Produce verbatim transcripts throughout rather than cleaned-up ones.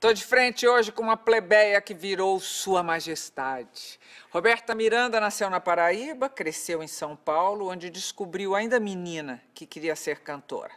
Tô de frente hoje com uma plebeia que virou Sua Majestade. Roberta Miranda nasceu na Paraíba, cresceu em São Paulo, onde descobriu ainda menina que queria ser cantora.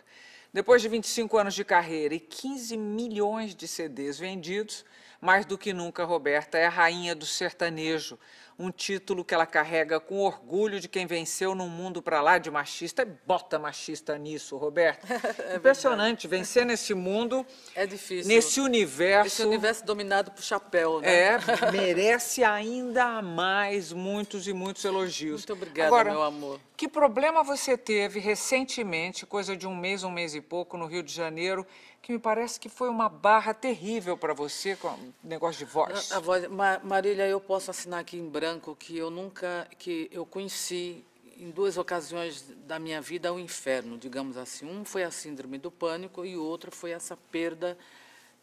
Depois de vinte e cinco anos de carreira e quinze milhões de C Ds vendidos, mais do que nunca, Roberta é a rainha do sertanejo, um título que ela carrega com orgulho de quem venceu num mundo pra lá de machista. Bota machista nisso, Roberta. É impressionante, verdade. Vencer nesse mundo. É difícil. Nesse universo. Esse universo dominado por chapéu, né? É, merece ainda mais muitos e muitos elogios. Muito obrigada, agora, meu amor. Que problema você teve recentemente, coisa de um mês, um mês e pouco, no Rio de Janeiro, que me parece que foi uma barra terrível para você, com negócio de voz. A, a voz Ma, Marília, eu posso assinar aqui em branco que eu nunca, que eu conheci em duas ocasiões da minha vida o inferno, digamos assim. Um foi a síndrome do pânico e o outro foi essa perda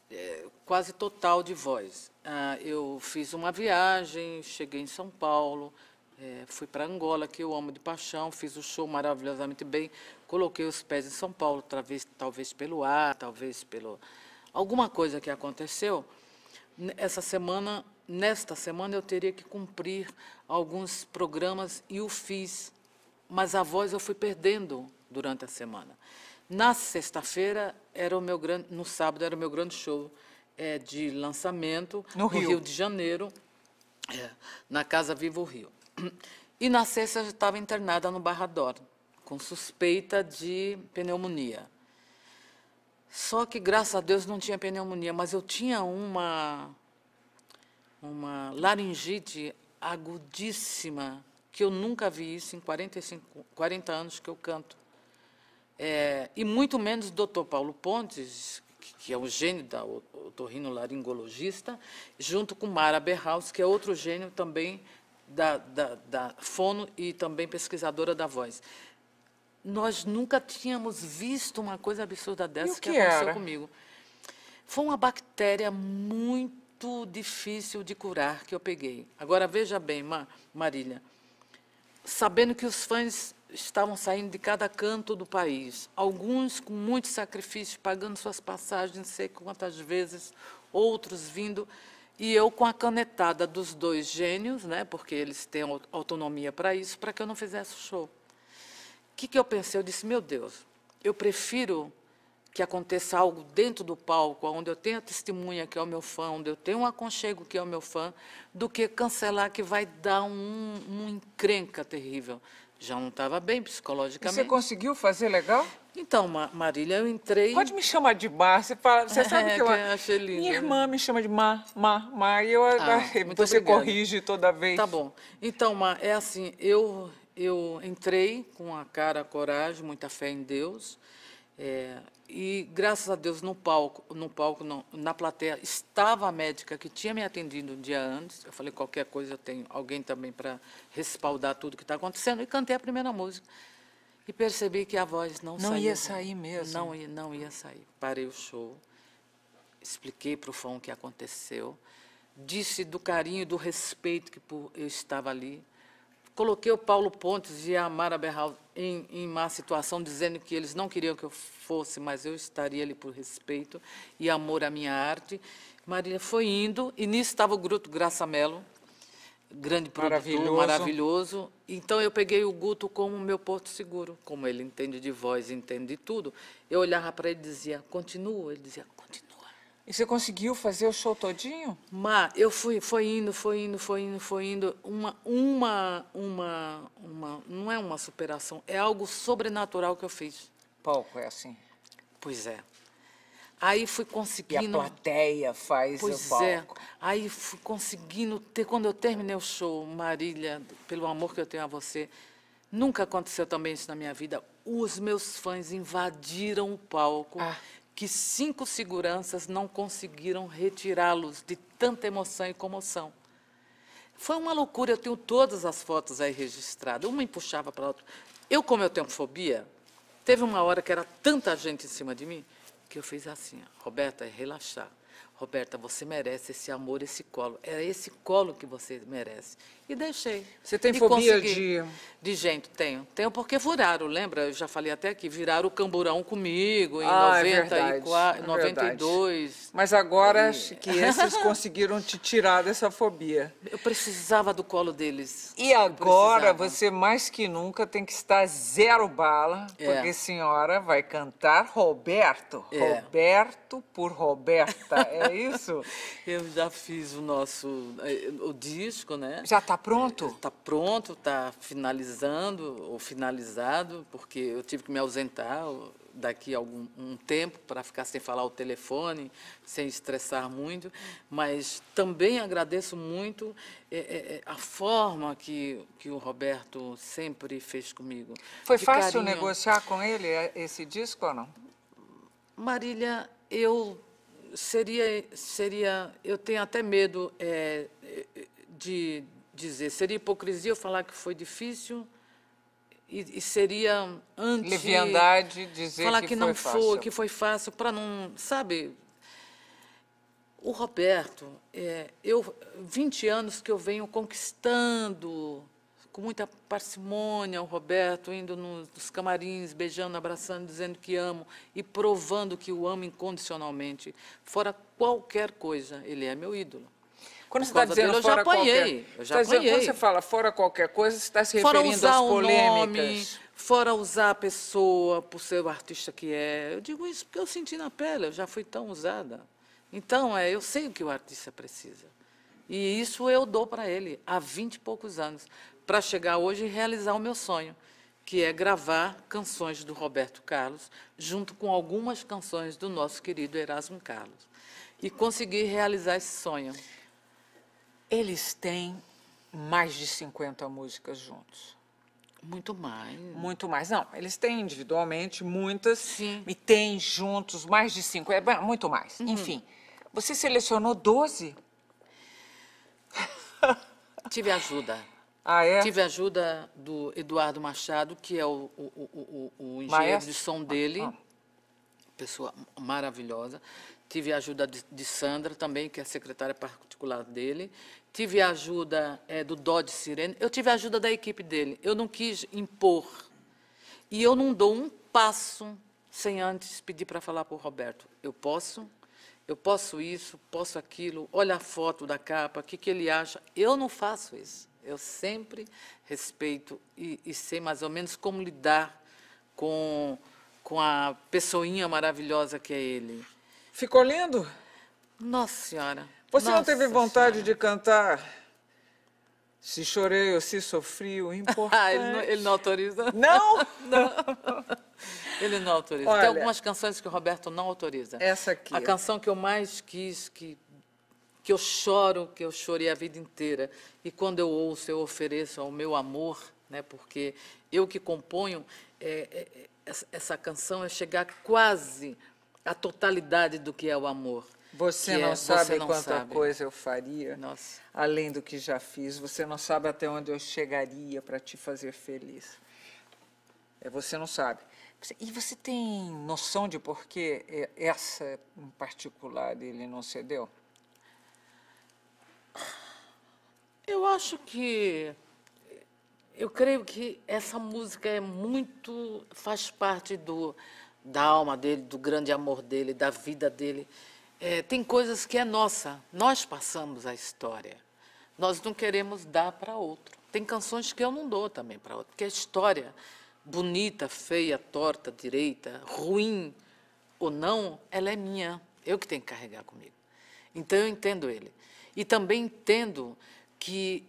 é, quase total de voz. Ah, eu fiz uma viagem, cheguei em São Paulo, é, fui para Angola, que eu amo de paixão, fiz o show maravilhosamente bem, coloquei os pés em São Paulo, talvez, talvez pelo ar, talvez pelo... alguma coisa que aconteceu. Essa semana, nesta semana, eu teria que cumprir alguns programas e o fiz, mas a voz eu fui perdendo durante a semana. Na sexta-feira, era o meu grande... no sábado, era o meu grande show é, de lançamento no, no Rio. Rio de Janeiro, é, na Casa Vivo Rio. E na sexta eu estava internada no Barra D'Or, com suspeita de pneumonia. Só que, graças a Deus, não tinha pneumonia, mas eu tinha uma, uma laringite agudíssima, que eu nunca vi isso em quarenta anos que eu canto. É, e muito menos o doutor Paulo Pontes, que é um gênio da otorrinolaringologista, junto com Mara Berhaus, que é outro gênio também, Da, da, da fono e também pesquisadora da voz. Nós nunca tínhamos visto uma coisa absurda dessa. E o que, que aconteceu era? Comigo. Foi uma bactéria muito difícil de curar que eu peguei. Agora, veja bem, Ma, Marília, sabendo que os fãs estavam saindo de cada canto do país, alguns com muito sacrifício, pagando suas passagens, não sei quantas vezes, outros vindo... E eu com a canetada dos dois gênios, né, porque eles têm autonomia para isso, para que eu não fizesse o show. O que, que eu pensei? Eu disse, meu Deus, eu prefiro que aconteça algo dentro do palco, onde eu tenho a testemunha, que é o meu fã, onde eu tenho um aconchego, que é o meu fã, do que cancelar, que vai dar um, um encrenca terrível. Já não estava bem psicologicamente. E você conseguiu fazer legal? Então, Marília, eu entrei... Pode me chamar de Mar, você, fala, você é, sabe que eu... achei lindo. Minha irmã me chama de Mar, Mar, Mar, e eu, ah, você obrigada. Corrige toda vez. Tá bom. Então, Mar, é assim, eu, eu entrei com a cara, a coragem, muita fé em Deus, é, e graças a Deus no palco, no palco não, na plateia, estava a médica que tinha me atendido um dia antes, eu falei, qualquer coisa eu tenho alguém também para respaldar tudo que está acontecendo, e cantei a primeira música. E percebi que a voz não, não saía. Não ia sair mesmo? Não ia, não ia sair. Parei o show, expliquei para o fã o que aconteceu, disse do carinho e do respeito que eu estava ali, coloquei o Paulo Pontes e a Mara Berhaus em, em má situação, dizendo que eles não queriam que eu fosse, mas eu estaria ali por respeito e amor à minha arte. Marília foi indo, e nisso estava o Guto Graça Mello, grande produtor, maravilhoso. Então, eu peguei o Guto como meu porto seguro. Como ele entende de voz, entende de tudo, eu olhava para ele e dizia, continua. Ele dizia, continua. E você conseguiu fazer o show todinho? Mas eu fui, foi indo, foi indo, foi indo, foi indo. Uma, uma, uma, uma, não é uma superação, é algo sobrenatural que eu fiz. Pouco é assim. Pois é. Aí fui conseguindo... E a plateia faz pois o palco. É. Aí fui conseguindo ter... Quando eu terminei o show, Marília, pelo amor que eu tenho a você, nunca aconteceu também isso na minha vida. Os meus fãs invadiram o palco, ah. que cinco seguranças não conseguiram retirá-los de tanta emoção e comoção. Foi uma loucura. Eu tenho todas as fotos aí registradas. Uma puxava para a outra. Eu, como eu tenho fobia, teve uma hora que era tanta gente em cima de mim... que eu fiz assim, ó, Roberta, é relaxar. Roberta, você merece esse amor, esse colo. É esse colo que você merece. E deixei. Você tem e fobia consegui. de... De gente, tenho. Tenho porque furaram, lembra? Eu já falei até aqui, viraram o camburão comigo em ah, noventa e quatro, noventa e dois. Mas agora e... que esses conseguiram te tirar dessa fobia. Eu precisava do colo deles. E agora você mais que nunca tem que estar zero bala, é. porque a senhora vai cantar Roberto. É. Roberto por Roberta, é isso? Eu já fiz o nosso o disco, né? Já tá pronto? Tá pronto, tá finalizando ou finalizado, porque eu tive que me ausentar daqui a algum um tempo para ficar sem falar o telefone, sem estressar muito, mas também agradeço muito é, é, a forma que, que o Roberto sempre fez comigo. Foi fácil carinho. negociar com ele esse disco ou não? Marília, eu seria, seria eu tenho até medo é, de dizer, seria hipocrisia eu falar que foi difícil... E, e seria antes leviandade dizer falar que, que não foi, que foi fácil para não, sabe? O Roberto, é, eu vinte anos que eu venho conquistando com muita parcimônia o Roberto, indo nos, nos camarins, beijando, abraçando, dizendo que amo e provando que o amo incondicionalmente. Fora qualquer coisa, ele é meu ídolo. Quando você está dizendo dele, fora qualquer... Eu já tá dizendo, quando você fala fora qualquer coisa, você está se referindo às polêmicas. Nome, fora usar a pessoa por ser o artista que é. Eu digo isso porque eu senti na pele, eu já fui tão usada. Então, é, eu sei o que o artista precisa. E isso eu dou para ele há vinte e poucos anos, para chegar hoje e realizar o meu sonho, que é gravar canções do Roberto Carlos, junto com algumas canções do nosso querido Erasmo Carlos. E conseguir realizar esse sonho. Eles têm mais de cinquenta músicas juntos. Muito mais. Muito mais. Não, eles têm individualmente muitas. Sim. E têm juntos mais de cinquenta, muito mais. Uhum. Enfim, você selecionou doze? Tive ajuda. Ah, é? Tive ajuda do Eduardo Machado, que é o, o, o, o, o engenheiro Maestro? de som dele. Ah, ah. Pessoa maravilhosa. Tive a ajuda de, de Sandra também, que é a secretária particular dele. Tive a ajuda é, do Dodge Sirene. Eu tive a ajuda da equipe dele. Eu não quis impor. E eu não dou um passo sem antes pedir para falar para o Roberto. Eu posso, eu posso isso, posso aquilo. Olha a foto da capa, o que, que ele acha. Eu não faço isso. Eu sempre respeito e, e sei mais ou menos como lidar com, com a pessoinha maravilhosa que é ele. Ficou lindo? Nossa Senhora. Você Nossa não teve vontade senhora. de cantar Se Chorei ou Se Sofri, o importante... Ah, ele não, ele não autoriza? Não? Não. Ele não autoriza. Olha, tem algumas canções que o Roberto não autoriza. Essa aqui. A canção que eu mais quis, que, que eu choro, que eu chorei a vida inteira. E quando eu ouço, eu ofereço ao meu amor, né? Porque eu que componho, é, é, essa, essa canção é chegar quase... a totalidade do que é o amor. Você não é, sabe você não quanta sabe. coisa eu faria, Nossa. além do que já fiz. Você não sabe até onde eu chegaria para te fazer feliz. É, você não sabe. E você tem noção de por que essa em particular ele não cedeu? Eu acho que... Eu creio que essa música é muito... faz parte do... da alma dele, do grande amor dele, da vida dele. É, tem coisas que é nossa. Nós passamos a história. Nós não queremos dar para outro. Tem canções que eu não dou também para outro, porque a história, bonita, feia, torta, direita, ruim ou não, ela é minha. Eu que tenho que carregar comigo. Então, eu entendo ele. E também entendo que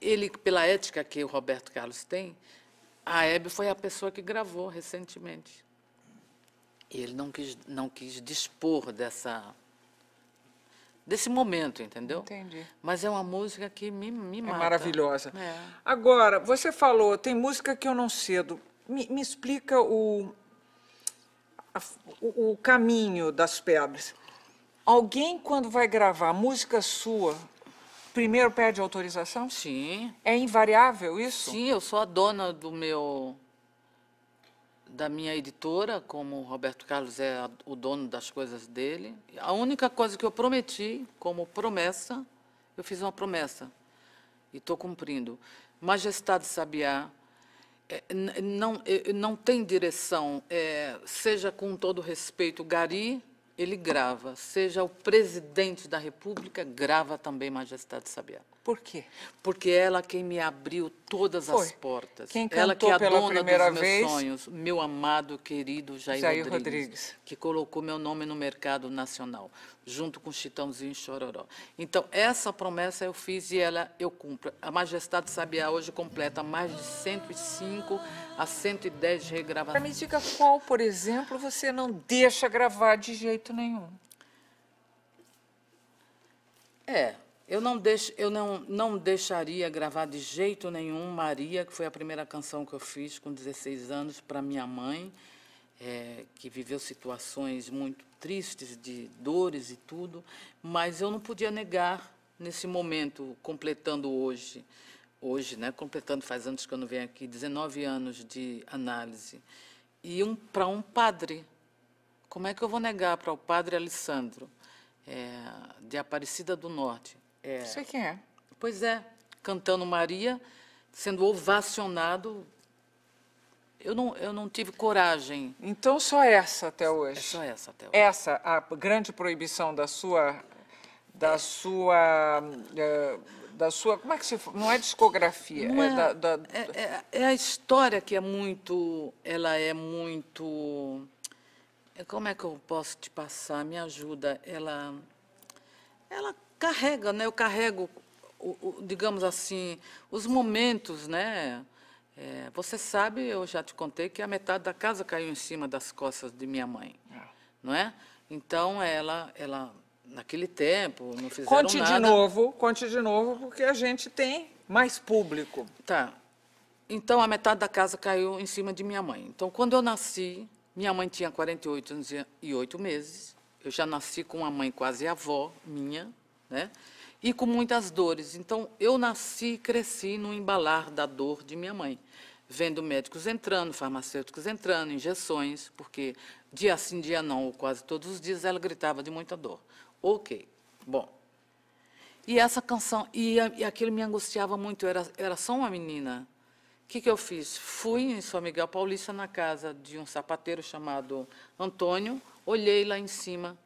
ele, pela ética que o Roberto Carlos tem, a Hebe foi a pessoa que gravou recentemente. E ele não quis, não quis dispor dessa, desse momento, entendeu? Entendi. Mas é uma música que me, me mata. É maravilhosa. É. Agora, você falou, tem música que eu não cedo. Me, me explica o, a, o, o caminho das pedras. Alguém, quando vai gravar música sua, primeiro pede autorização? Sim. É invariável isso? Sim, eu sou a dona do meu... da minha editora, como o Roberto Carlos é o dono das coisas dele. A única coisa que eu prometi, como promessa, eu fiz uma promessa e estou cumprindo. Majestade Sabiá é, não, é, não tem direção, é, seja com todo respeito, Gari, ele grava, seja o presidente da República, grava também Majestade Sabiá. Por quê? Porque ela quem me abriu todas Foi. as portas. Quem cantou ela que é a pela dona primeira dos meus vez? sonhos, meu amado, querido Jair, Jair Rodrigues, Rodrigues, que colocou meu nome no mercado nacional, junto com Chitãozinho e Xororó. Então, essa promessa eu fiz e ela eu cumpro. A Majestade Sabiá hoje completa mais de cento e cinco a cento e dez regravações. Me diga qual, por exemplo, você não deixa gravar de jeito nenhum. É... Eu, não, deixo, eu não, não deixaria gravar de jeito nenhum Maria, que foi a primeira canção que eu fiz com dezesseis anos para minha mãe, é, que viveu situações muito tristes, de dores e tudo, mas eu não podia negar nesse momento, completando hoje, hoje, né, completando faz anos que eu não venho aqui, dezenove anos de análise, e um, para um padre, como é que eu vou negar para o padre Alessandro, é, de Aparecida do Norte, É, não sei quem é. Pois é, cantando Maria, sendo ovacionado, eu não, eu não tive coragem. Então, só essa até hoje? É só essa até hoje. Essa, a grande proibição da sua... Da sua... Da sua como é que se fala? Não é discografia. Não é, é, da, da... É, é, é a história que é muito... Ela é muito... Como é que eu posso te passar? Me ajuda. Ela... Ela... carrega, né? Eu carrego, o, o, digamos assim, os momentos, né? É, você sabe, eu já te contei que a metade da casa caiu em cima das costas de minha mãe, ah. não é? Então ela, ela naquele tempo não fizeram conte nada. Conte de novo, conte de novo, porque a gente tem mais público. Tá. Então a metade da casa caiu em cima de minha mãe. Então quando eu nasci, minha mãe tinha quarenta e oito anos e oito meses. Eu já nasci com uma mãe quase avó minha. Né? E com muitas dores. Então, eu nasci e cresci no embalar da dor de minha mãe, vendo médicos entrando, farmacêuticos entrando, injeções, porque dia sim, dia não, ou quase todos os dias, ela gritava de muita dor. Ok, bom. E essa canção, e, e aquilo me angustiava muito, eu era, era só uma menina. O que, que eu fiz? Fui em São Miguel Paulista, na casa de um sapateiro chamado Antônio, olhei lá em cima,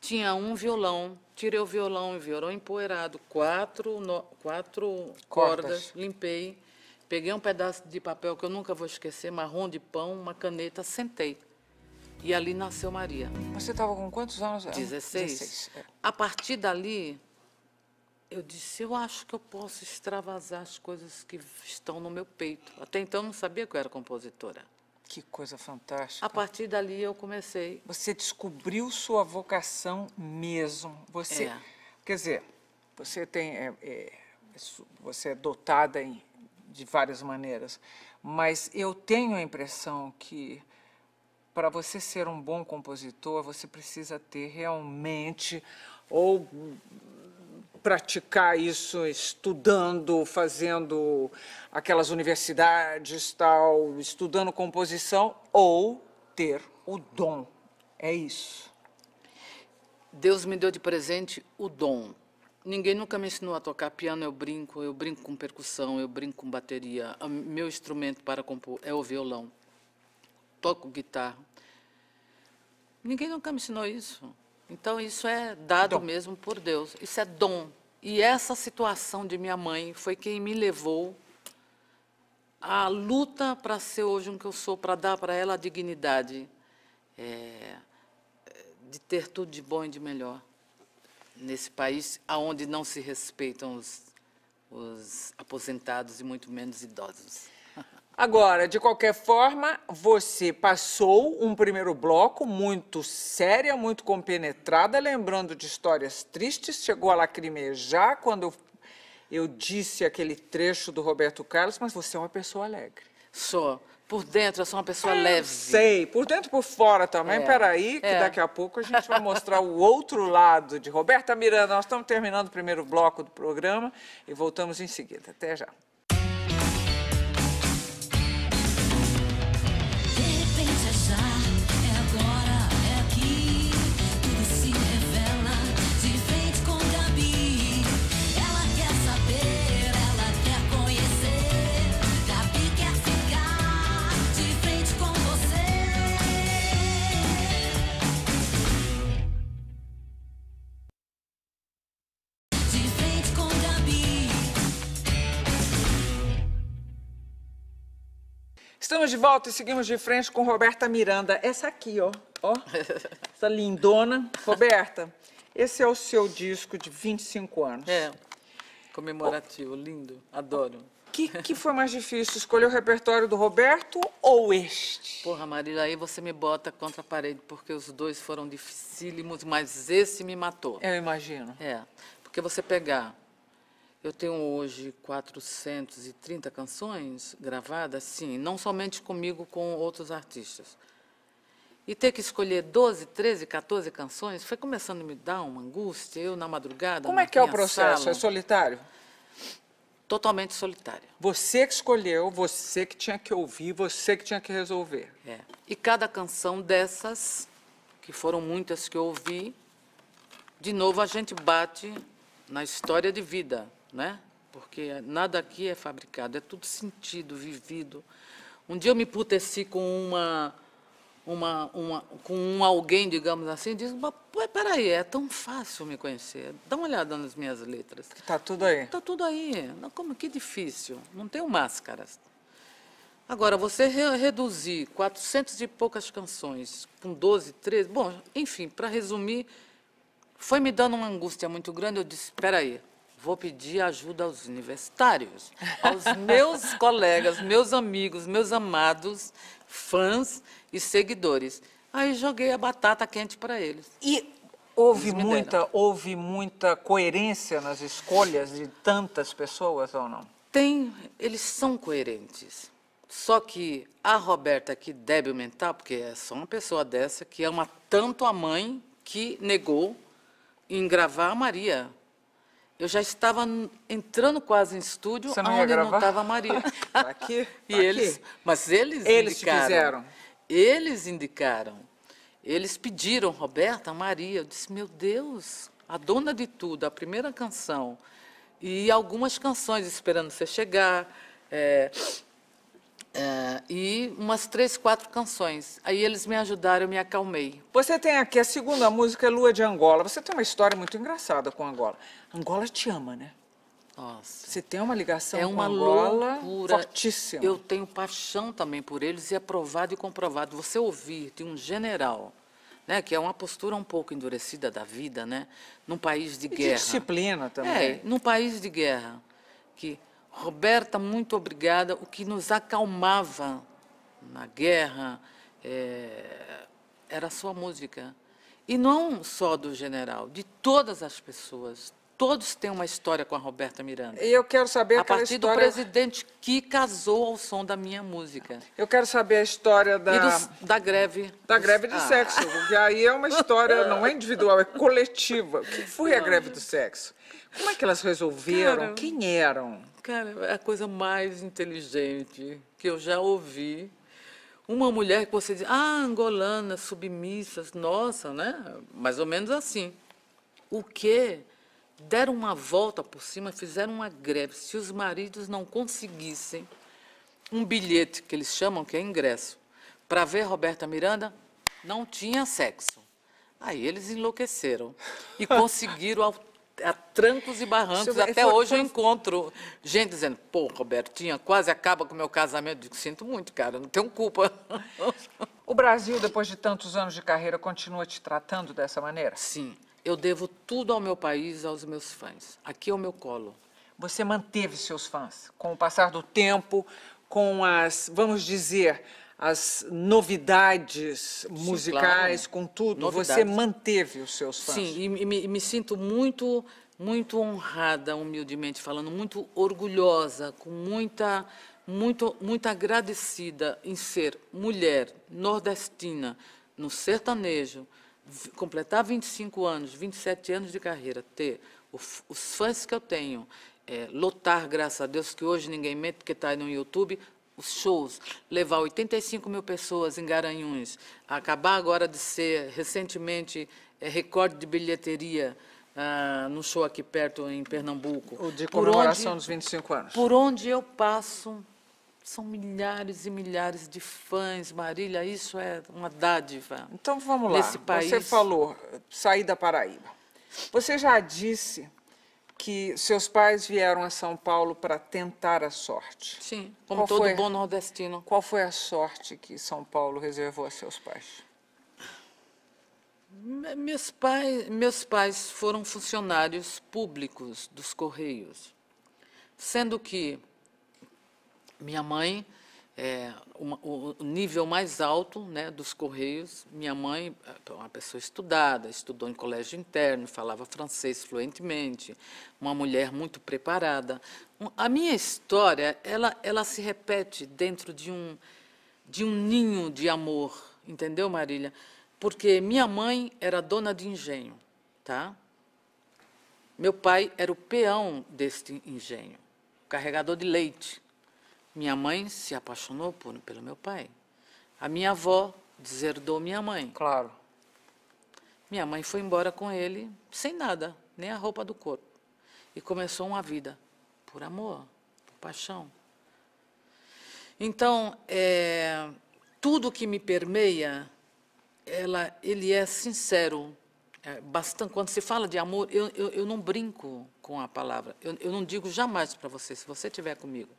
tinha um violão, tirei o violão e violão empoeirado, quatro, no, quatro cordas, limpei, peguei um pedaço de papel que eu nunca vou esquecer, marrom de pão, uma caneta, sentei. E ali nasceu Maria. Você estava com quantos anos? dezesseis. dezesseis. É. A partir dali, eu disse, eu acho que eu posso extravasar as coisas que estão no meu peito. Até então, eu não sabia que eu era compositora. Que coisa fantástica. A partir dali eu comecei. Você descobriu sua vocação mesmo. Você, é. Quer dizer, você tem, é, é, você é dotada em, de várias maneiras, mas eu tenho a impressão que para você ser um bom compositor, você precisa ter realmente, ou praticar isso estudando, fazendo aquelas universidades, tal, estudando composição, ou ter o dom. É isso. Deus me deu de presente o dom. Ninguém nunca me ensinou a tocar piano, eu brinco, eu brinco com percussão, eu brinco com bateria. O meu instrumento para compor é o violão. Toco guitarra. Ninguém nunca me ensinou isso. Então, isso é dado dom. mesmo por Deus. Isso é dom. E essa situação de minha mãe foi quem me levou à luta para ser hoje um que eu sou, para dar para ela a dignidade é, de ter tudo de bom e de melhor nesse país, onde não se respeitam os, os aposentados e muito menos idosos. Agora, de qualquer forma, você passou um primeiro bloco muito séria, muito compenetrada, lembrando de histórias tristes, chegou a lacrimejar quando eu, eu disse aquele trecho do Roberto Carlos, mas você é uma pessoa alegre. Só. Por dentro, eu sou uma pessoa ah, leve. Sei. Por dentro e por fora também. É. Peraí, que é. daqui a pouco a gente vai mostrar o outro lado de Roberta Miranda. Nós estamos terminando o primeiro bloco do programa e voltamos em seguida. Até já. Baby. Estamos de volta e seguimos de frente com Roberta Miranda. Essa aqui, ó. ó essa lindona. Roberta, esse é o seu disco de vinte e cinco anos. É. Comemorativo, lindo. Adoro. O que, que foi mais difícil? Escolher o repertório do Roberto ou este? Porra, Marília, aí você me bota contra a parede, porque os dois foram dificílimos, mas esse me matou. Eu imagino. É. Porque você pegar... Eu tenho hoje quatrocentas e trinta canções gravadas, sim, não somente comigo, com outros artistas. E ter que escolher doze, treze, quatorze canções foi começando a me dar uma angústia, eu na madrugada. Como é que é o processo? É solitário? Totalmente solitário. Você que escolheu, você que tinha que ouvir, você que tinha que resolver. É. E cada canção dessas, que foram muitas que eu ouvi, de novo a gente bate na história de vida. Né? Porque nada aqui é fabricado, é tudo sentido, vivido. Um dia eu me puteci com uma, uma, uma com um alguém, digamos assim, e disse, mas peraí, é tão fácil me conhecer. Dá uma olhada nas minhas letras. Está tudo aí. Está tudo aí. Como que difícil, não tenho máscaras. Agora, você re reduzir quatrocentas e poucas canções com doze, treze, bom, enfim, para resumir, foi me dando uma angústia muito grande, eu disse, peraí, vou pedir ajuda aos universitários, aos meus colegas, meus amigos, meus amados, fãs e seguidores. Aí joguei a batata quente para eles. E houve muita, houve muita coerência nas escolhas de tantas pessoas ou não? Tem, eles são coerentes. Só que a Roberta, que débil mental, porque é só uma pessoa dessa, que ama tanto a mãe que negou em gravar a Maria. Eu já estava entrando quase em estúdio, não onde não estava a Maria. Aqui, e aqui. Eles, mas eles, eles indicaram. Eles fizeram. Eles indicaram. Eles pediram, Roberta, a Maria. Eu disse, meu Deus, a dona de tudo, a primeira canção. E algumas canções, Esperando Você Chegar. É, é, e umas três, quatro canções. Aí eles me ajudaram, eu me acalmei. Você tem aqui, a segunda música é Lua de Angola. Você tem uma história muito engraçada com Angola. Angola te ama, né? Nossa. Você tem uma ligação é com uma Angola loucura. Fortíssima. Eu tenho paixão também por eles e é provado e comprovado. Você ouvir de um general, né, que é uma postura um pouco endurecida da vida, né, num país de e guerra. De disciplina também. É, num país de guerra. Que, Roberta, muito obrigada, o que nos acalmava na guerra é, era a sua música. E não só do general, de todas as pessoas. Todos têm uma história com a Roberta Miranda. E eu quero saber aquela história... A partir do presidente que casou ao som da minha música. Eu quero saber a história da... E do, da greve. Da dos... greve de ah. sexo, porque aí é uma história, não é individual, é coletiva. O que foi a greve do sexo? Como é que elas resolveram? Cara, quem eram? Cara, é a coisa mais inteligente que eu já ouvi. Uma mulher que você diz, ah, angolana, submissas, nossa, né? Mais ou menos assim. O quê? Deram uma volta por cima, fizeram uma greve. Se os maridos não conseguissem um bilhete, que eles chamam, que é ingresso, para ver Roberta Miranda, não tinha sexo. Aí eles enlouqueceram e conseguiram, a, a trancos e barrancos, até foi, hoje foi... eu encontro gente dizendo, pô, Robertinha, quase acaba com o meu casamento. Eu digo, sinto muito, cara, não tenho culpa. O Brasil, depois de tantos anos de carreira, continua te tratando dessa maneira? Sim. Eu devo tudo ao meu país, aos meus fãs. Aqui é o meu colo. Você manteve seus fãs com o passar do tempo, com as, vamos dizer, as novidades musicais, sim, claro, com tudo. Novidades. Você manteve os seus fãs. Sim, e, e, me, e me sinto muito, muito honrada, humildemente falando, muito orgulhosa, com muita, muito, muito agradecida em ser mulher nordestina no sertanejo, completar vinte e cinco anos, vinte e sete anos de carreira, ter os fãs que eu tenho, é, lotar, graças a Deus, que hoje ninguém mente, porque está aí no YouTube, os shows, levar oitenta e cinco mil pessoas em Garanhuns, acabar agora de ser, recentemente, é, recorde de bilheteria ah, no show aqui perto, em Pernambuco. O de comemoração onde, dos vinte e cinco anos. Por onde eu passo, são milhares e milhares de fãs, Marília, isso é uma dádiva. Então vamos lá, nesse país. Você falou, sair da Paraíba. Você já disse que seus pais vieram a São Paulo para tentar a sorte. Sim, como todo bom nordestino. Qual foi a sorte que São Paulo reservou a seus pais? Meus pais, meus pais foram funcionários públicos dos Correios, sendo que minha mãe, é, uma, o nível mais alto, né, dos Correios, minha mãe é uma pessoa estudada, estudou em colégio interno, falava francês fluentemente, uma mulher muito preparada. A minha história, ela, ela se repete dentro de um, de um ninho de amor, entendeu, Marília? Porque minha mãe era dona de engenho, tá? Meu pai era o peão deste engenho, carregador de leite. Minha mãe se apaixonou por, pelo meu pai. A minha avó deserdou minha mãe. Claro. Minha mãe foi embora com ele sem nada, nem a roupa do corpo. E começou uma vida por amor, por paixão. Então, é, tudo que me permeia... Ela, ele é sincero, é, bastante. Quando se fala de amor, eu, eu, eu não brinco com a palavra. Eu, eu não digo jamais para você, se você estiver comigo,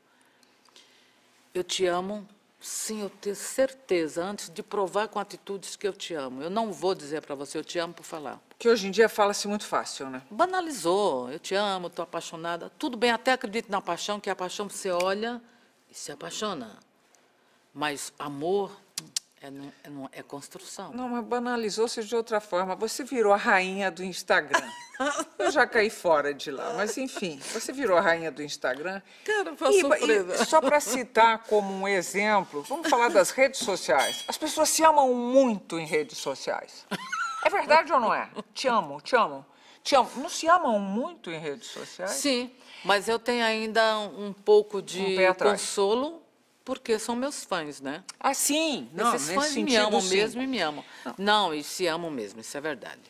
eu te amo sem eu ter certeza, antes de provar com atitudes que eu te amo. Eu não vou dizer para você, eu te amo por falar. Que hoje em dia fala-se muito fácil, né? Banalizou, eu te amo, estou apaixonada. Tudo bem, até acredito na paixão, que a paixão você olha e se apaixona. Mas amor... É, não, é, não, é construção. Não, mas banalizou-se de outra forma. Você virou a rainha do Instagram. Eu já caí fora de lá, mas enfim, você virou a rainha do Instagram. Cara, foi e, surpresa. E só para citar como um exemplo, vamos falar das redes sociais. As pessoas se amam muito em redes sociais. É verdade ou não é? Te amo, te amo, te amo. Não se amam muito em redes sociais? Sim, mas eu tenho ainda um pouco de um pé atrás. Consolo. Porque são meus fãs, né? Ah, sim. Não, esses fãs sentido, me amam sim. mesmo e me amam. Não. Não, e se amam mesmo, isso é verdade.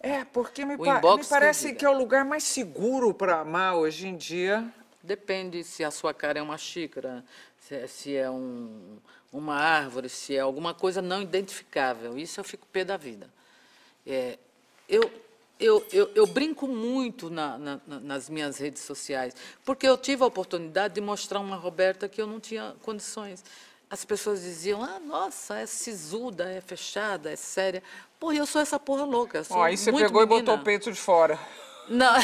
É, porque me, pa me parece que é o lugar mais seguro para amar hoje em dia. Depende se a sua cara é uma xícara, se, se é um, uma árvore, se é alguma coisa não identificável. Isso eu fico pé da vida. É, eu, eu, eu, eu brinco muito na, na, nas minhas redes sociais, porque eu tive a oportunidade de mostrar uma Roberta que eu não tinha condições. As pessoas diziam, ah, nossa, é sisuda, é fechada, é séria. Porra, eu sou essa porra louca. Sou oh, aí você muito pegou menina. E botou o peito de fora. Não,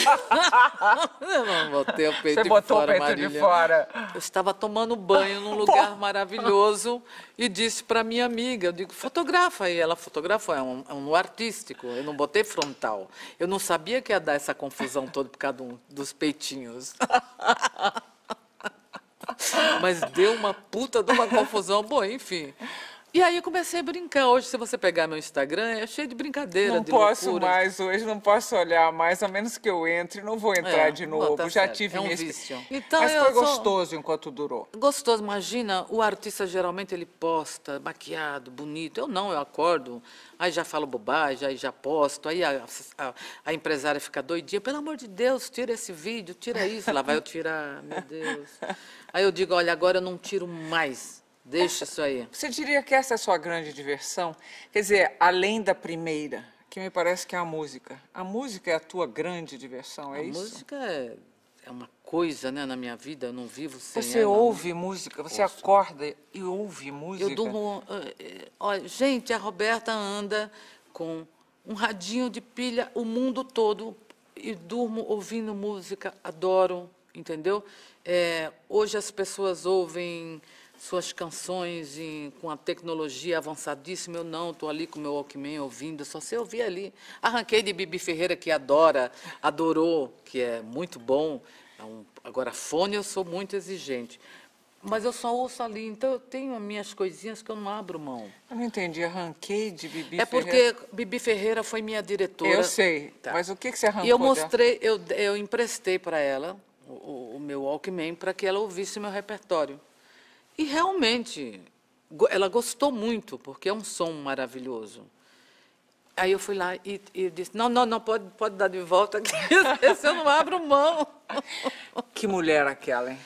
eu não botei o peito, você de, botou fora, o peito Marília. de fora. Eu estava tomando banho num lugar maravilhoso e disse para minha amiga, eu digo, fotografa. E ela fotografou, é um, é um artístico, eu não botei frontal. Eu não sabia que ia dar essa confusão toda por causa do, dos peitinhos. Mas deu uma puta de uma confusão, bom, enfim. E aí eu comecei a brincar. Hoje, se você pegar meu Instagram, é cheio de brincadeira, não de posso loucura. mais hoje, não posso olhar mais, a menos que eu entre, não vou entrar é, de novo, tá já certo. tive é um vício. Então, mas foi sou... gostoso enquanto durou. Gostoso, imagina, o artista geralmente ele posta maquiado, bonito, eu não, eu acordo, aí já falo bobagem, aí já posto, aí a, a, a empresária fica doidinha, pelo amor de Deus, tira esse vídeo, tira isso, lá vai eu tirar, meu Deus. Aí eu digo, olha, agora eu não tiro mais. Deixa isso aí. Você diria que essa é a sua grande diversão? Quer dizer, além da primeira, que me parece que é a música. A música é a tua grande diversão, é isso? A música é, é uma coisa, né, na minha vida, eu não vivo sem ela. Você ouve música, você acorda e ouve música. Eu durmo... Olha, gente, a Roberta anda com um radinho de pilha o mundo todo e durmo ouvindo música, adoro, entendeu? É, hoje as pessoas ouvem... suas canções em, com a tecnologia avançadíssima, eu não, estou ali com o meu Walkman ouvindo, só se ouvir ali. Arranquei de Bibi Ferreira, que adora, adorou, que é muito bom. Agora, fone eu sou muito exigente, mas eu só ouço ali, então eu tenho as minhas coisinhas que eu não abro mão. Eu não entendi, arranquei de Bibi Ferreira? É porque Ferreira... Bibi Ferreira foi minha diretora. Eu sei, tá. Mas o que, que você arrancou? E eu mostrei, eu, eu emprestei para ela o, o meu Walkman para que ela ouvisse o meu repertório. E, realmente, ela gostou muito, porque é um som maravilhoso. Aí eu fui lá e, e disse, não, não, não, pode, pode dar de volta aqui, esse eu não abro mão. Que mulher aquela, hein?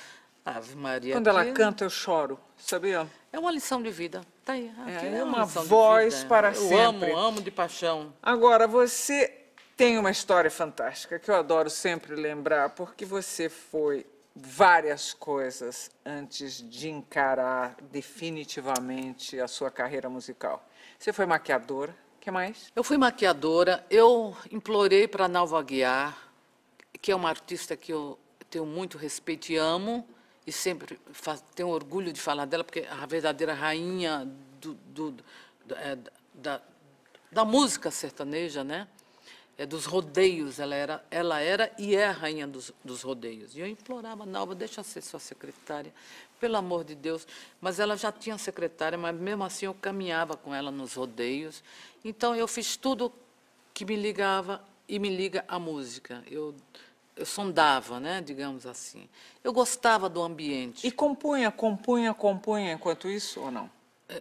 Ave Maria. Quando ela canta, eu choro, sabia? É uma lição de vida. Tá aí. É, é uma, uma voz para sempre. Eu amo, amo de paixão. Agora, você Tem uma história fantástica que eu adoro sempre lembrar, porque você foi várias coisas antes de encarar definitivamente a sua carreira musical. Você foi maquiadora, o que mais? Eu fui maquiadora, eu implorei para Nalva Aguiar, que é uma artista que eu tenho muito respeito e amo, e sempre tenho orgulho de falar dela, porque é a verdadeira rainha do, do, do, é, da, da música sertaneja, né? É, dos rodeios, ela era, ela era e é a rainha dos, dos rodeios. E eu implorava, Nalva, deixa ser sua secretária, pelo amor de Deus. Mas ela já tinha secretária, mas mesmo assim eu caminhava com ela nos rodeios. Então eu fiz tudo que me ligava e me liga à música. Eu, eu sondava, né, digamos assim. Eu gostava do ambiente. E compunha, compunha, compunha enquanto isso ou não? É,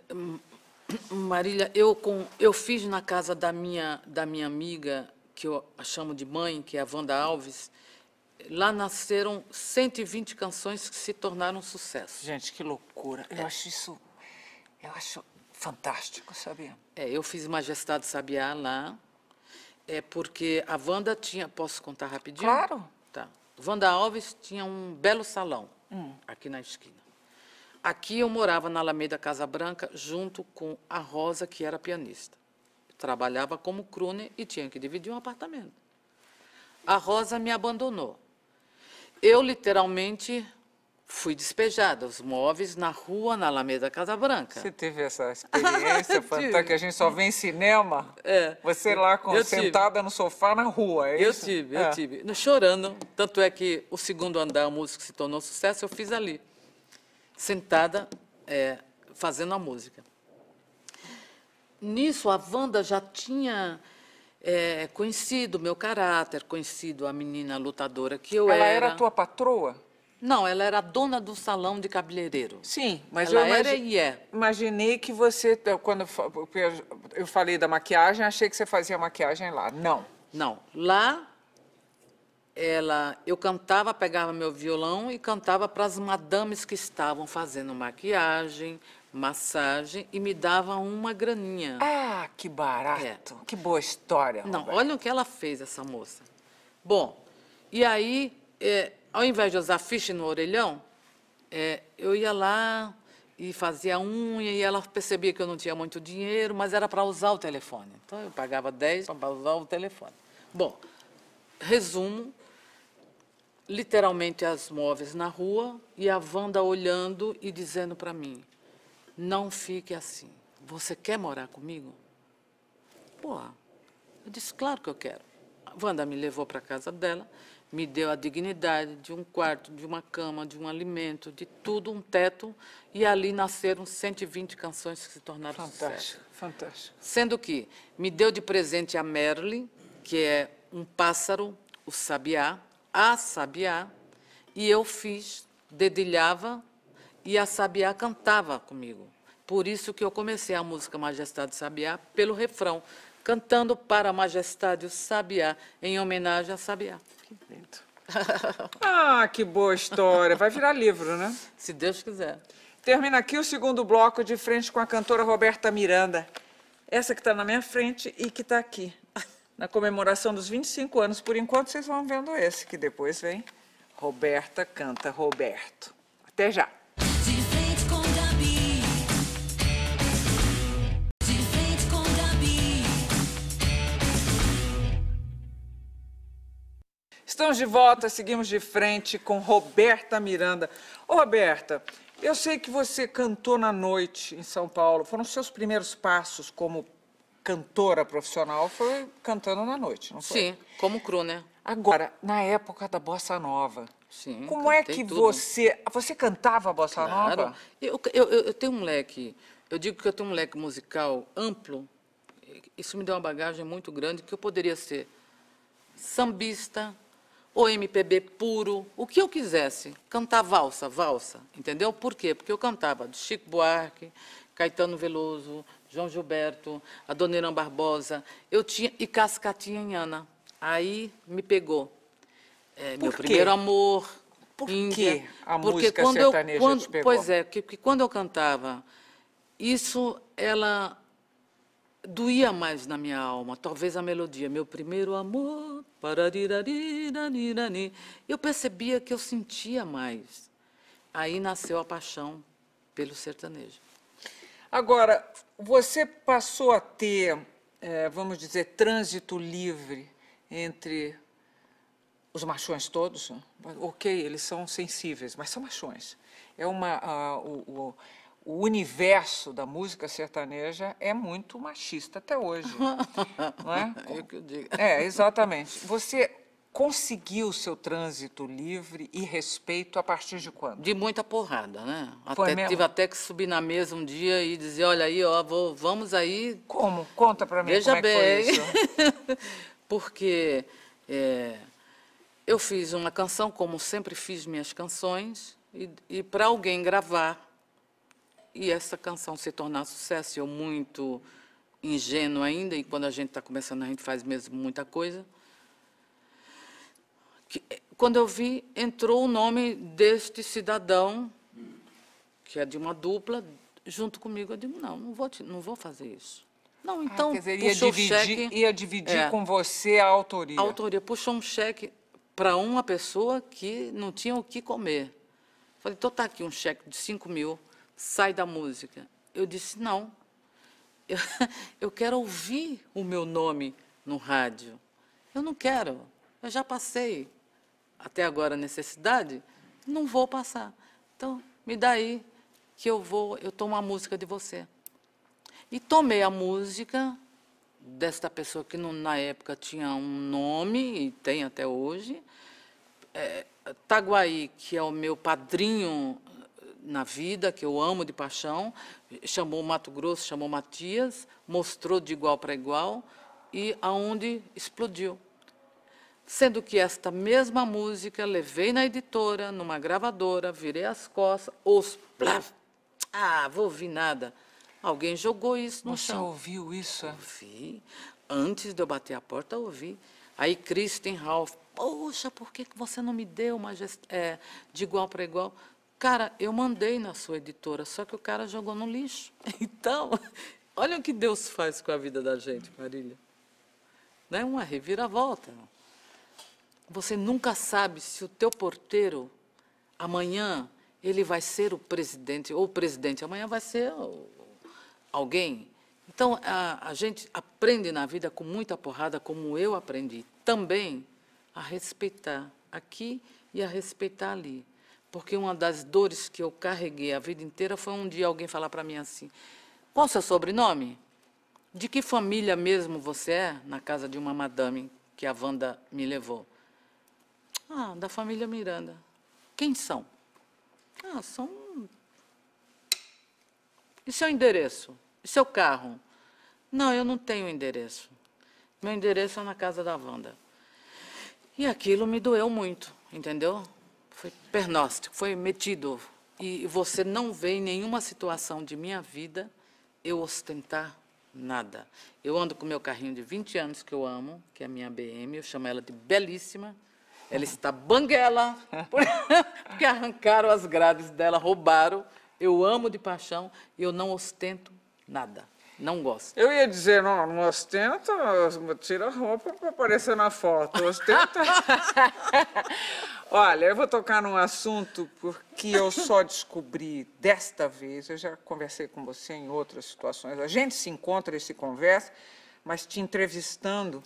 Marília, eu, com, eu fiz na casa da minha, da minha amiga, que eu a chamo de mãe, que é a Wanda Alves, lá nasceram cento e vinte canções que se tornaram um sucesso. Gente, que loucura. Eu é. acho isso... Eu acho fantástico, sabia? É, eu fiz Majestade Sabiá lá, é porque a Wanda tinha... Posso contar rapidinho? Claro. Tá. Wanda Alves tinha um belo salão hum. aqui na esquina. Aqui eu morava na Alameda Casa Branca, junto com a Rosa, que era pianista. Trabalhava como crooner e tinha que dividir um apartamento. A Rosa me abandonou. Eu, literalmente, fui despejada. Os móveis na rua, na Alameda Casa Branca. Você teve essa experiência fantástica, que a gente só vê em cinema? É. Você lá com, sentada tive. no sofá na rua, é eu isso? Tive, é. Eu tive, eu tive. Chorando. Tanto é que o segundo andar, a música se tornou sucesso, eu fiz ali. Sentada, é, fazendo a música. Nisso, a Wanda já tinha é, conhecido o meu caráter, conhecido a menina lutadora que eu era. Ela era a tua patroa? Não, ela era a dona do salão de cabeleireiro. Sim, mas ela eu era e é. Imaginei que você, quando eu falei da maquiagem, achei que você fazia maquiagem lá. Não. Não, lá... Ela, eu cantava, pegava meu violão e cantava para as madames que estavam fazendo maquiagem, massagem e me dava uma graninha. Ah, que barato! É. Que boa história, Roberta. Não, olha o que ela fez, essa moça. Bom, e aí, é, ao invés de usar ficha no orelhão, é, eu ia lá e fazia unha e ela percebia que eu não tinha muito dinheiro, mas era para usar o telefone. Então, eu pagava dez para usar o telefone. Bom, resumo... Literalmente as móveis na rua e a Wanda olhando e dizendo para mim, não fique assim, você quer morar comigo? Pô, eu disse, claro que eu quero. A Wanda me levou para a casa dela, me deu a dignidade de um quarto, de uma cama, de um alimento, de tudo, um teto, e ali nasceram cento e vinte canções que se tornaram fantástico, sucesso. Fantástico, fantástico. Sendo que me deu de presente a Merle, que é um pássaro, o sabiá, a sabiá, e eu fiz, dedilhava, e a sabiá cantava comigo. Por isso que eu comecei a música Majestade Sabiá pelo refrão, cantando para a majestade o sabiá, em homenagem a sabiá. Que lindo. Ah, que boa história. Vai virar livro, né? Se Deus quiser. Termina aqui o segundo bloco de frente com a cantora Roberta Miranda. Essa que está na minha frente e que está aqui. Na comemoração dos vinte e cinco anos, por enquanto, vocês vão vendo esse, que depois vem Roberta Canta Roberto. Até já! Estamos de volta, seguimos de frente com Roberta Miranda. Ô, Roberta, eu sei que você cantou na noite em São Paulo. Foram os seus primeiros passos como cantora profissional, foi cantando na noite, não foi? Sim, como crooner. Agora, na época da Bossa Nova, sim, como é que tudo. você... Você cantava a Bossa claro. Nova? Eu, eu, eu tenho um leque, eu digo que eu tenho um leque musical amplo, isso me deu uma bagagem muito grande, que eu poderia ser sambista, ou M P B puro, o que eu quisesse, cantar valsa, valsa, entendeu? Por quê? Porque eu cantava do Chico Buarque, Caetano Veloso, João Gilberto, Adoniran Barbosa, eu tinha e Cascatinha e Ana. Aí me pegou. É, meu quê? primeiro amor. Por quê? A porque música quando sertaneja eu, quando, te pegou. Pois é, porque, porque quando eu cantava, isso ela doía mais na minha alma, talvez a melodia, meu primeiro amor, eu percebia que eu sentia mais. Aí nasceu a paixão pelo sertanejo. Agora, você passou a ter, é, vamos dizer, trânsito livre entre os machões todos? Ok, eles são sensíveis, mas são machões. É uma... A, o, o, O universo da música sertaneja é muito machista até hoje, não é? É o que eu digo. É, exatamente. Você conseguiu seu trânsito livre e respeito a partir de quando? De muita porrada, né? Foi até mesmo? Tive até que subir na mesa um dia e dizer, olha aí, ó, vou, vamos aí... Como? Conta pra mim. Veja como bem. É que foi isso. Porque é, eu fiz uma canção, como sempre fiz minhas canções, e, e para alguém gravar, e essa canção se tornar sucesso, eu muito ingênuo ainda, e quando a gente está começando, a gente faz mesmo muita coisa. Que, quando eu vi, entrou o nome deste cidadão, que é de uma dupla, junto comigo. Eu digo, não, não vou, te, não vou fazer isso. Não, então, ah, quer dizer, puxou ia dividir, um cheque... Ia dividir é, com você a autoria. A autoria. Puxou um cheque para uma pessoa que não tinha o que comer. Falei, então está aqui um cheque de cinco mil, sai da música. Eu disse, não, eu, eu quero ouvir o meu nome no rádio. Eu não quero, eu já passei até agora a necessidade, não vou passar. Então, me dá aí que eu vou, eu tomo a música de você. E tomei a música desta pessoa que não, na época tinha um nome, e tem até hoje, é, Taguaí, que é o meu padrinho na vida, que eu amo de paixão, chamou o Mato Grosso, chamou Matias, mostrou de igual para igual, e aonde explodiu. Sendo que esta mesma música, levei na editora, numa gravadora, virei as costas, os... Ah, vou ouvir nada. Alguém jogou isso no chão. Você ouviu isso? Ouvi. Antes de eu bater a porta, ouvi. Aí, Kristen Ralph, poxa, por que você não me deu uma gest... é, de igual para igual? Cara, eu mandei na sua editora, só que o cara jogou no lixo. Então, olha o que Deus faz com a vida da gente, Marília. Não é uma reviravolta. Você nunca sabe se o teu porteiro, amanhã, ele vai ser o presidente, ou o presidente amanhã vai ser alguém. Então, a, a gente aprende na vida com muita porrada, como eu aprendi também, a respeitar aqui e a respeitar ali. Porque uma das dores que eu carreguei a vida inteira foi um dia alguém falar para mim assim, qual o seu sobrenome? De que família mesmo você é? Na casa de uma madame que a Wanda me levou. Ah, da família Miranda. Quem são? Ah, são... E seu endereço? E seu carro? Não, eu não tenho endereço. Meu endereço é na casa da Wanda. E aquilo me doeu muito, entendeu? Foi pernóstico, foi metido. E você não vê em nenhuma situação de minha vida eu ostentar nada. Eu ando com meu carrinho de vinte anos, que eu amo, que é a minha B M, eu chamo ela de belíssima. Ela está banguela, porque arrancaram as grades dela, roubaram. Eu amo de paixão e eu não ostento nada. Não gosto. Eu ia dizer, não, não ostenta, tira a roupa para aparecer na foto. Ostenta. Olha, eu vou tocar num assunto porque eu só descobri desta vez, eu já conversei com você em outras situações, a gente se encontra e se conversa, mas te entrevistando,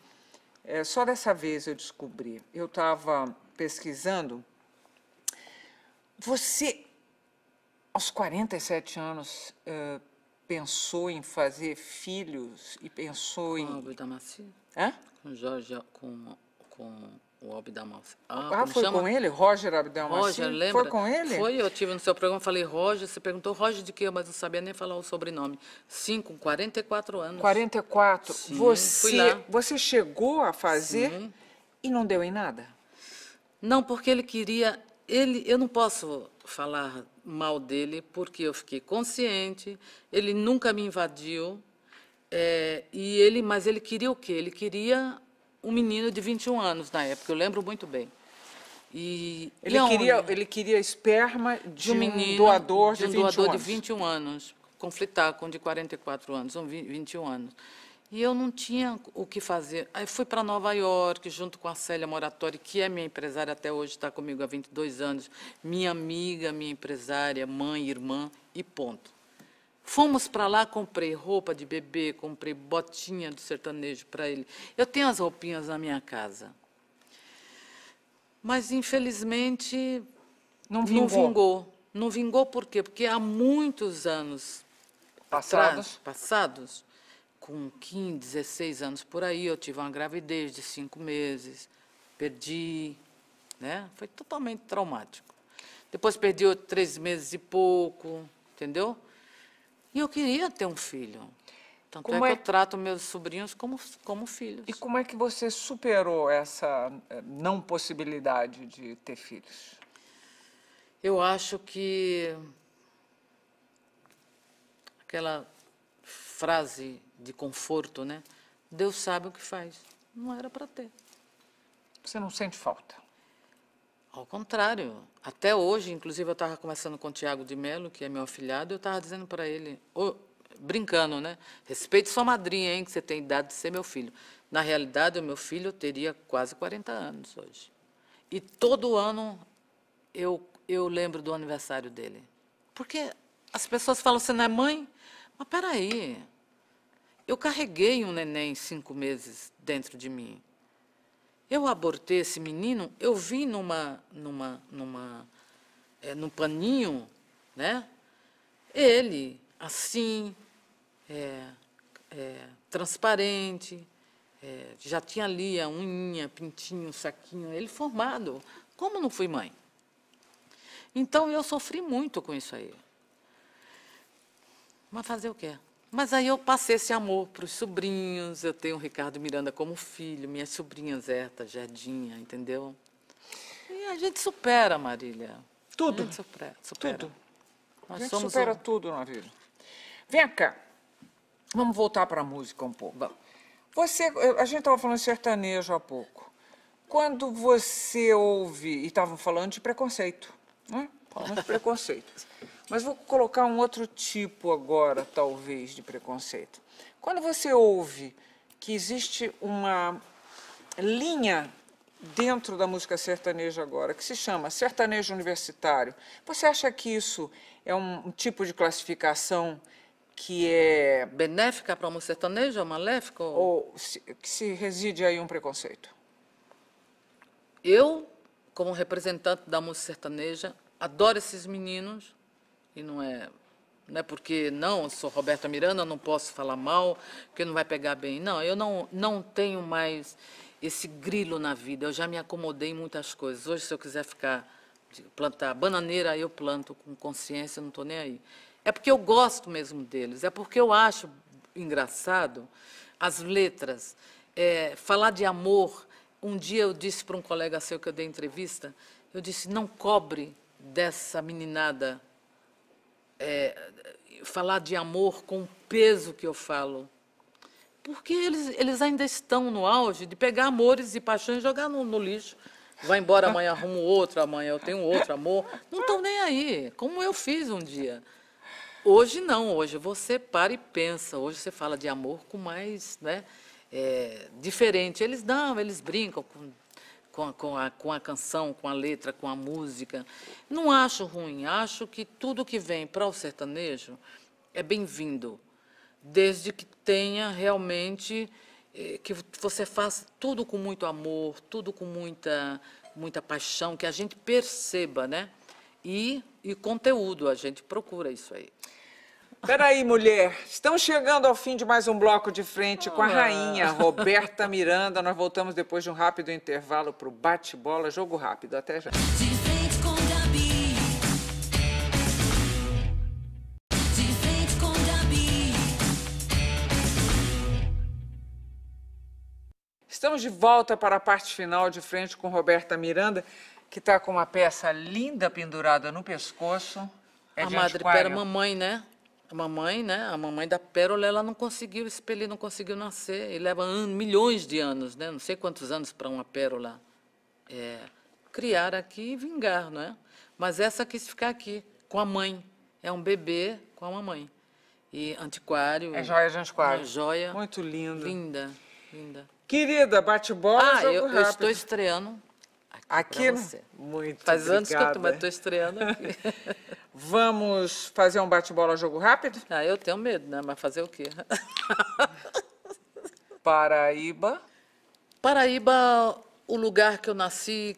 é, só dessa vez eu descobri. Eu estava pesquisando, você, aos quarenta e sete anos, é, pensou em fazer filhos e pensou com em... Com o Abdelmassih? Hã? Com Jorge, com, com o Abdelmassih. Ah, ah foi chama? Com ele? Roger Abdelmassih? Roger, lembra? Foi com ele? Foi, eu tive no seu programa, falei Roger, você perguntou Roger de quê? Mas não sabia nem falar o sobrenome. Sim, com quarenta e quatro anos. quarenta e quatro? Sim, você, fui lá. Você chegou a fazer Sim. e não deu em nada? Não, porque ele queria... Ele, eu não posso falar mal dele, porque eu fiquei consciente, ele nunca me invadiu, é, e ele, mas ele queria o quê? Ele queria um menino de vinte e um anos na época, eu lembro muito bem. E, ele, e queria, ele queria esperma de, de um, menino, um doador de, de um vinte e um doador anos. De vinte e um anos, conflitar com de quarenta e quatro anos, vinte e um anos. E eu não tinha o que fazer. Aí fui para Nova York, junto com a Célia Moratori, que é minha empresária até hoje, está comigo há vinte e dois anos, minha amiga, minha empresária, mãe, irmã, e ponto. Fomos para lá, comprei roupa de bebê, comprei botinha do sertanejo para ele. Eu tenho as roupinhas na minha casa. Mas, infelizmente, não vingou. Não vingou, não vingou por quê? Porque há muitos anos passados, atrás, passados com quinze, dezesseis anos por aí, eu tive uma gravidez de cinco meses, perdi, né? Foi totalmente traumático. Depois perdi outro, três meses e pouco, entendeu? E eu queria ter um filho. Tanto como é que eu trato meus sobrinhos como, como filhos. E como é que você superou essa não possibilidade de ter filhos? Eu acho que aquela frase de conforto, né? Deus sabe o que faz. Não era para ter. Você não sente falta? Ao contrário. Até hoje, inclusive, eu estava conversando com o Tiago de Mello, que é meu afilhado, e eu estava dizendo para ele, oh, brincando, né? Respeite sua madrinha, hein, que você tem idade de ser meu filho. Na realidade, o meu filho teria quase quarenta anos hoje. E todo ano eu, eu lembro do aniversário dele. Porque as pessoas falam, você não é mãe? Mas peraí, eu carreguei um neném cinco meses dentro de mim. Eu abortei esse menino, eu vi numa, numa, numa, é, num paninho, né? Ele, assim, é, é, transparente, é, já tinha ali a unha, pintinho, saquinho, ele formado. Como não fui mãe? Então, eu sofri muito com isso aí. Mas fazer o quê? Mas aí eu passei esse amor para os sobrinhos, eu tenho o Ricardo Miranda como filho, minhas sobrinhas Herta, Jardinha, entendeu? E a gente supera, Marília. Tudo. A gente supera. supera. Tudo. Nós a gente somos supera um... tudo na vida. Vem cá, vamos voltar para a música um pouco. Vamos. Você, a gente estava falando de sertanejo há pouco. Quando você ouve, e estavam falando de preconceito, né? Falando de preconceito. Mas vou colocar um outro tipo agora, talvez, de preconceito. Quando você ouve que existe uma linha dentro da música sertaneja agora, que se chama sertanejo universitário, você acha que isso é um tipo de classificação que é... benéfica para uma sertaneja, maléfica? Ou, ou se, que se reside aí um preconceito? Eu, como representante da música sertaneja, adoro esses meninos. E não é, não é porque, não, eu sou Roberta Miranda, não posso falar mal, porque não vai pegar bem. Não, eu não, não tenho mais esse grilo na vida. Eu já me acomodei em muitas coisas. Hoje, se eu quiser ficar, plantar bananeira, eu planto com consciência, não estou nem aí. É porque eu gosto mesmo deles, é porque eu acho engraçado as letras. É, falar de amor, um dia eu disse para um colega seu que eu dei entrevista, eu disse, não cobre dessa meninada... É, falar de amor com o peso que eu falo. Porque eles, eles ainda estão no auge de pegar amores e paixões e jogar no, no lixo. Vai embora, amanhã arrumo outro, amanhã eu tenho outro amor. Não estão nem aí, como eu fiz um dia. Hoje não, hoje você para e pensa. Hoje você fala de amor com mais, né, é, diferente. Eles não, eles brincam com... Com a, com, a, com a canção, com a letra, com a música. Não acho ruim, acho que tudo que vem para o sertanejo é bem-vindo, desde que tenha realmente, eh, que você faça tudo com muito amor, tudo com muita, muita paixão, que a gente perceba, né? E, e conteúdo, a gente procura isso aí. Peraí, mulher, estamos chegando ao fim de mais um Bloco de Frente com a rainha Roberta Miranda. Nós voltamos depois de um rápido intervalo para o bate-bola, jogo rápido. Até já. Estamos de volta para a parte final de Frente com Roberta Miranda, que está com uma peça linda pendurada no pescoço. É a Madre Pera Mamãe, né? A mamãe, né? A mamãe da Pérola, ela não conseguiu expelir, não conseguiu nascer. E leva anos, milhões de anos, né? Não sei quantos anos para uma Pérola é, criar aqui e vingar, não é? Mas essa quis ficar aqui, com a mãe. É um bebê com a mamãe. e antiquário. É joia de antiquário. É joia. Muito linda. Linda, linda. Querida, bate-bola, ah, jogo eu, rápido. Ah, eu estou estreando aqui, aqui você. Muito Faz obrigada. Anos que eu tô, mas estou estreando aqui. Vamos fazer um bate-bola, jogo rápido? Ah, eu tenho medo, né? Mas fazer o quê? Paraíba. Paraíba, o lugar que eu nasci,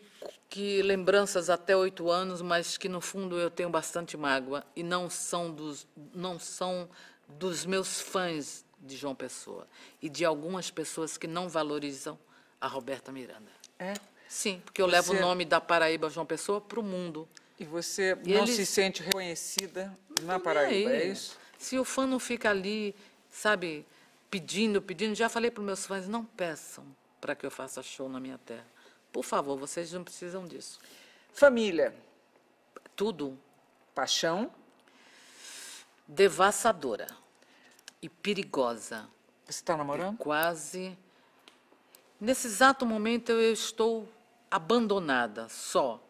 que lembranças até oito anos, mas que no fundo eu tenho bastante mágoa e não são dos, não são dos meus fãs de João Pessoa e de algumas pessoas que não valorizam a Roberta Miranda. É? Sim, porque eu você... levo o nome da Paraíba João Pessoa para o mundo. E você e não eles... se sente reconhecida na Paraíba, é isso? Se o fã não fica ali, sabe, pedindo, pedindo, já falei para os meus fãs, não peçam para que eu faça show na minha terra. Por favor, vocês não precisam disso. Família. Tudo. Paixão. Devassadora. E perigosa. Você está namorando? E quase. Nesse exato momento eu estou abandonada, só.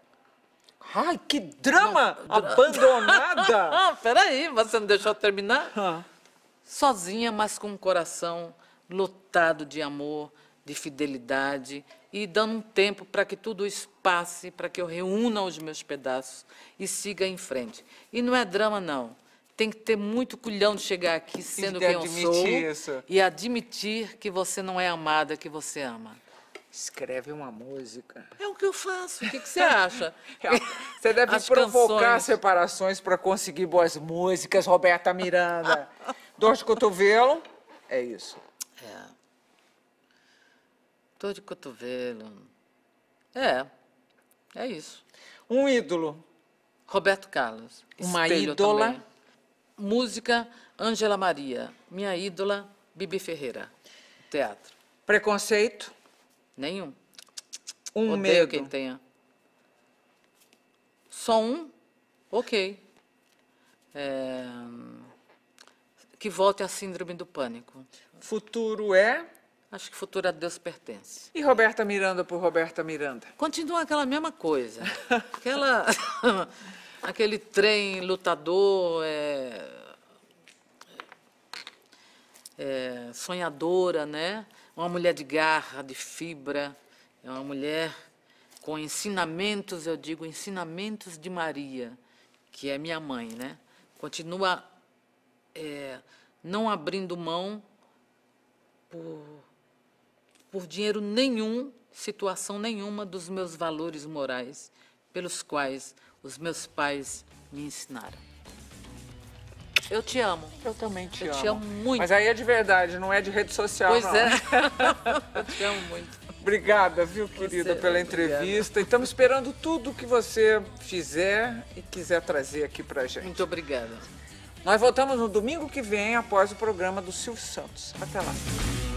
Ai, que drama! Não, abandonada! Ah, peraí, você não deixou terminar? Ah. Sozinha, mas com um coração lotado de amor, de fidelidade e dando um tempo para que tudo isso passe, para que eu reúna os meus pedaços e siga em frente. E não é drama, não. Tem que ter muito culhão de chegar aqui sendo quem eu sou isso. E admitir que você não é amada, que você ama. Escreve uma música. É o que eu faço. O que, que você acha? Você deve As provocar canções. separações para conseguir boas músicas, Roberta Miranda. Dor de cotovelo, é isso. É. Dor de cotovelo. É. É isso. Um ídolo. Roberto Carlos. Uma Espelho ídola. Também. Música, Angela Maria. Minha ídola, Bibi Ferreira. Teatro. Preconceito. Nenhum. Um Odeio medo. Quem tenha. Só um? Ok. É... Que volte a síndrome do pânico. Futuro é? Acho que futuro a Deus pertence. E Roberta Miranda por Roberta Miranda? Continua aquela mesma coisa. Aquela... Aquele trem lutador... É... É... Sonhadora, né? Uma mulher de garra, de fibra, é uma mulher com ensinamentos, eu digo, ensinamentos de Maria, que é minha mãe, né? Continua é, não abrindo mão por, por dinheiro nenhum, situação nenhuma dos meus valores morais, pelos quais os meus pais me ensinaram. Eu te amo. Eu também te eu amo. Eu te amo muito. Mas aí é de verdade, não é de rede social, pois não. Pois é. Eu te amo muito. Obrigada, viu, querida, você, pela entrevista. Obrigada. E estamos esperando tudo que você fizer e quiser trazer aqui pra gente. Muito obrigada. Nós voltamos no domingo que vem, após o programa do Silvio Santos. Até lá.